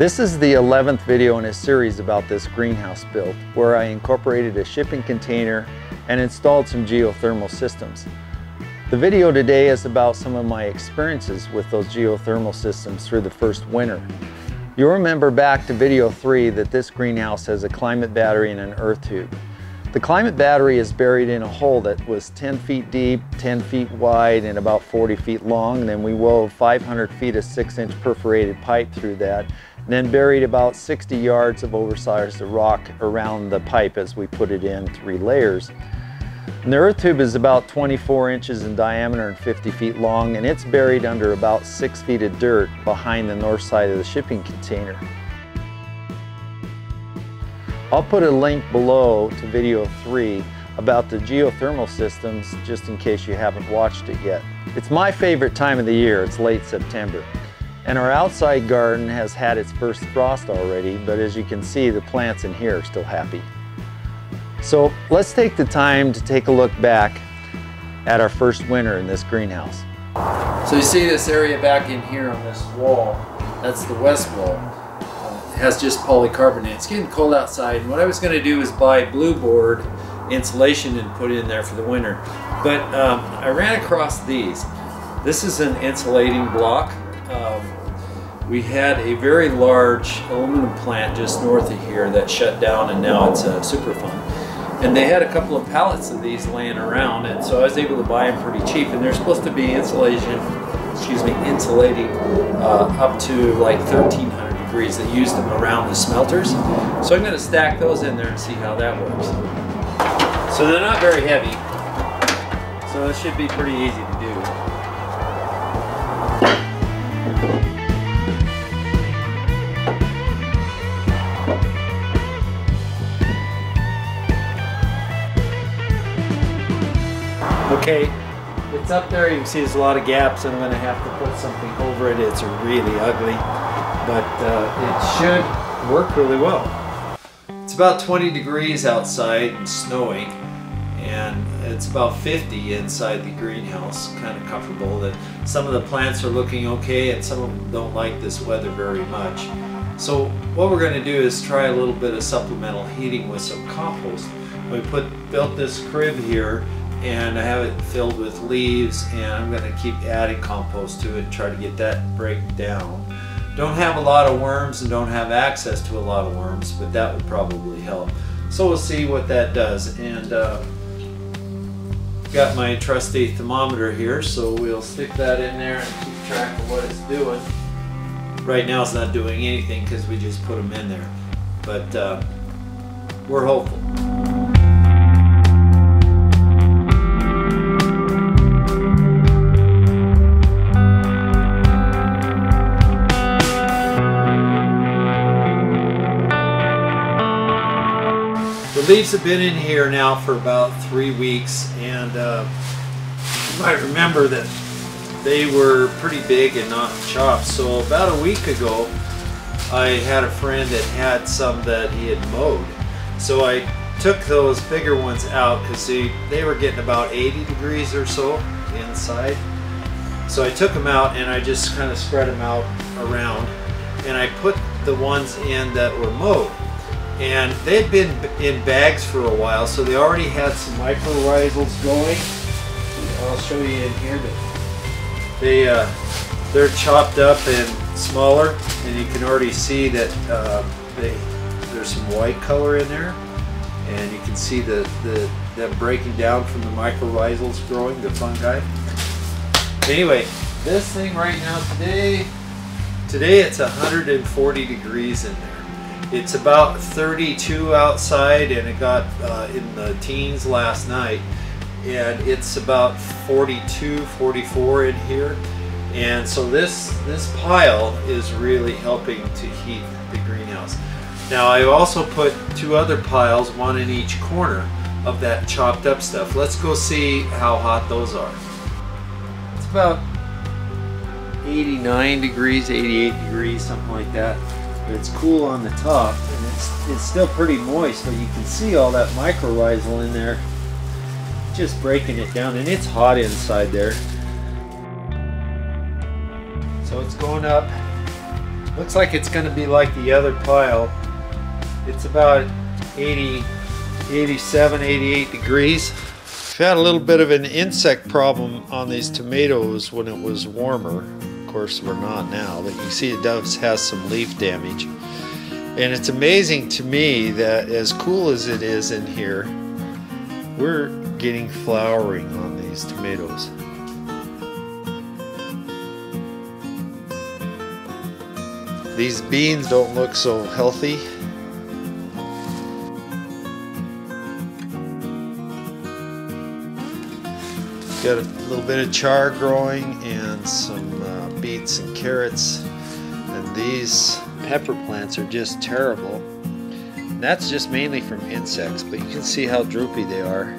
This is the 11th video in a series about this greenhouse build, where I incorporated a shipping container and installed some geothermal systems. The video today is about some of my experiences with those geothermal systems through the first winter. You'll remember back to video 3 that this greenhouse has a climate battery and an earth tube. The climate battery is buried in a hole that was 10 feet deep, 10 feet wide, and about 40 feet long. And then we wove 500 feet of 6-inch perforated pipe through that, and then buried about 60 yards of oversized rock around the pipe as we put it in 3 layers. And the earth tube is about 24 inches in diameter and 50 feet long, and it's buried under about 6 feet of dirt behind the north side of the shipping container. I'll put a link below to video 3 about the geothermal systems, just in case you haven't watched it yet. It's my favorite time of the year. It's late September. And our outside garden has had its first frost already, but as you can see, the plants in here are still happy. So let's take the time to take a look back at our first winter in this greenhouse. So you see this area back in here on this wall, that's the west wall. It has just polycarbonate. It's getting cold outside, and what I was going to do is buy blue board insulation and put it in there for the winter. But I ran across these. This is an insulating block. We had a very large aluminum plant just north of here that shut down, and now it's a Superfund. And they had a couple of pallets of these laying around, and so I was able to buy them pretty cheap. And they're supposed to be insulating up to like 1,300 degrees. They used them around the smelters. So I'm going to stack those in there and see how that works. So they're not very heavy, so this should be pretty easy to do. Okay, it's up there. You can see there's a lot of gaps, and I'm going to have to put something over it. It's really ugly, but it should work really well. It's about 20 degrees outside and snowing, and it's about 50 inside the greenhouse. Kind of comfortable that some of the plants are looking okay, and some of them don't like this weather very much. So what we're going to do is try a little bit of supplemental heating with some compost. We built this crib here, and I have it filled with leaves, and I'm going to keep adding compost to it and try to get that breakdown. Don't have a lot of worms and don't have access to a lot of worms, but that would probably help. So we'll see what that does. And got my trusty thermometer here, so we'll stick that in there and keep track of what it's doing. Right now it's not doing anything because we just put them in there, but we're hopeful. The leaves have been in here now for about 3 weeks, and you might remember that they were pretty big and not chopped. So about a week ago I had a friend that had some that he had mowed, so I took those bigger ones out because they were getting about 80 degrees or so inside. So I took them out and I just kind of spread them out around, and I put the ones in that were mowed. And they'd been in bags for a while, so they already had some mycorrhizals going. I'll show you in here, but they're chopped up and smaller, and you can already see that there's some white color in there, and you can see them breaking down from the mycorrhizals growing, the fungi. Anyway, this thing right now today it's 140 degrees in there. It's about 32 outside, and it got in the teens last night, and it's about 42, 44 in here. And so this pile is really helping to heat the greenhouse. Now I also put 2 other piles, one in each corner of that chopped up stuff. Let's go see how hot those are. It's about 89 degrees, 88 degrees, something like that. It's cool on the top, and it's still pretty moist, so you can see all that mycorrhizal in there just breaking it down, and it's hot inside there. So it's going up, Looks like it's going to be like the other pile. It's about 87, 88 degrees. We've had a little bit of an insect problem on these tomatoes when it was warmer. Of course, we're not now, but you see it does have some leaf damage. And it's amazing to me that as cool as it is in here, we're getting flowering on these tomatoes. These beans don't look so healthy. Got a little bit of char growing and some beets and carrots. And these pepper plants are just terrible. And that's just mainly from insects, but you can see how droopy they are.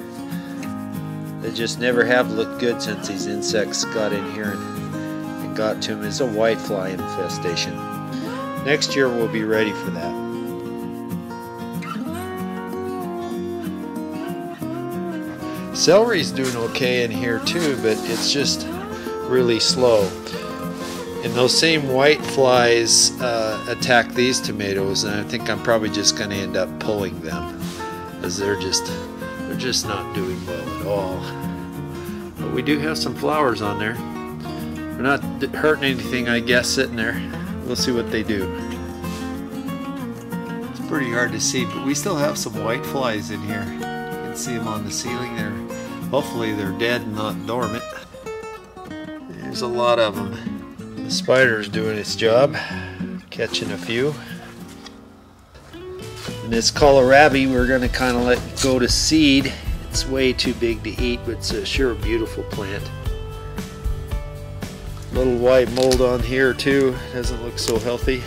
They just never have looked good since these insects got in here and got to them. It's a whitefly infestation. Next year we'll be ready for that. Celery's doing okay in here too, but it's just really slow. And those same white flies attack these tomatoes, and I think I'm probably just going to end up pulling them, as they're just not doing well at all. But we do have some flowers on there. We're not hurting anything, I guess, sitting there. We'll see what they do. It's pretty hard to see, but we still have some white flies in here. You can see them on the ceiling there. Hopefully they're dead and not dormant. There's a lot of them. The spider's doing its job, catching a few. And this kohlrabi, we're going to kind of let go to seed. It's way too big to eat, but it's a sure beautiful plant. Little white mold on here too, doesn't look so healthy.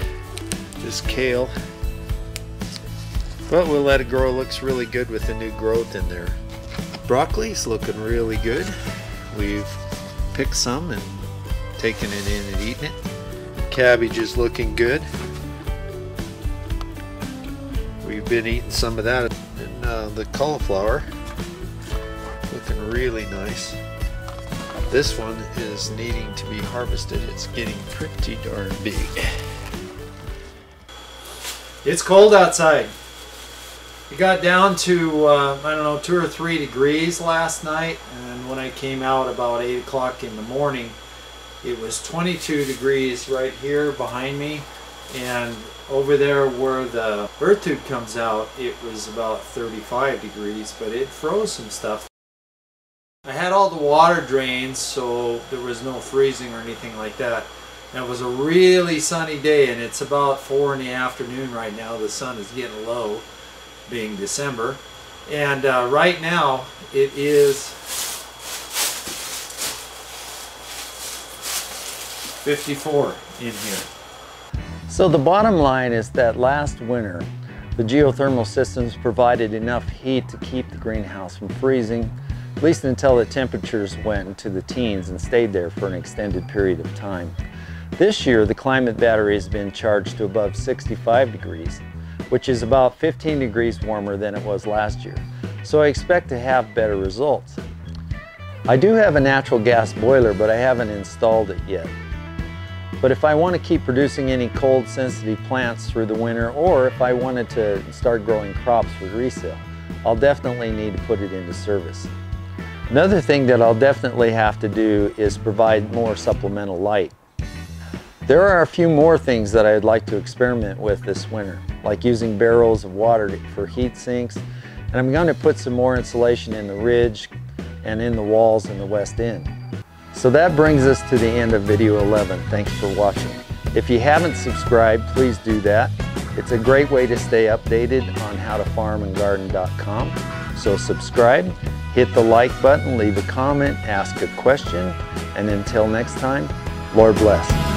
This kale, but we'll let it grow. It looks really good with the new growth in there. Broccoli's looking really good. We've picked some and taken it in and eaten it. Cabbage is looking good. We've been eating some of that, and the cauliflower looking really nice. This one is needing to be harvested. It's getting pretty darn big. It's cold outside. It got down to, I don't know, 2 or 3 degrees last night. And when I came out about 8 o'clock in the morning, it was 22 degrees right here behind me. And over there where the bird tube comes out, it was about 35 degrees, but it froze some stuff. I had all the water drains, so there was no freezing or anything like that. And it was a really sunny day, and it's about 4 in the afternoon right now. The sun is getting low, being December. And right now, it is 54 in here. So the bottom line is that last winter, the geothermal systems provided enough heat to keep the greenhouse from freezing, at least until the temperatures went into the teens and stayed there for an extended period of time. This year, the climate battery has been charged to above 65 degrees, which is about 15 degrees warmer than it was last year. So I expect to have better results. I do have a natural gas boiler, but I haven't installed it yet. But if I want to keep producing any cold sensitive plants through the winter, or if I wanted to start growing crops for resale, I'll definitely need to put it into service. Another thing that I'll definitely have to do is provide more supplemental light. There are a few more things that I'd like to experiment with this winter, like using barrels of water for heat sinks, and I'm going to put some more insulation in the ridge and in the walls in the west end. So that brings us to the end of video 11. Thanks for watching. If you haven't subscribed, please do that. It's a great way to stay updated on howtofarmandgarden.com. So subscribe. Hit the like button, leave a comment, ask a question, and until next time, Lord bless.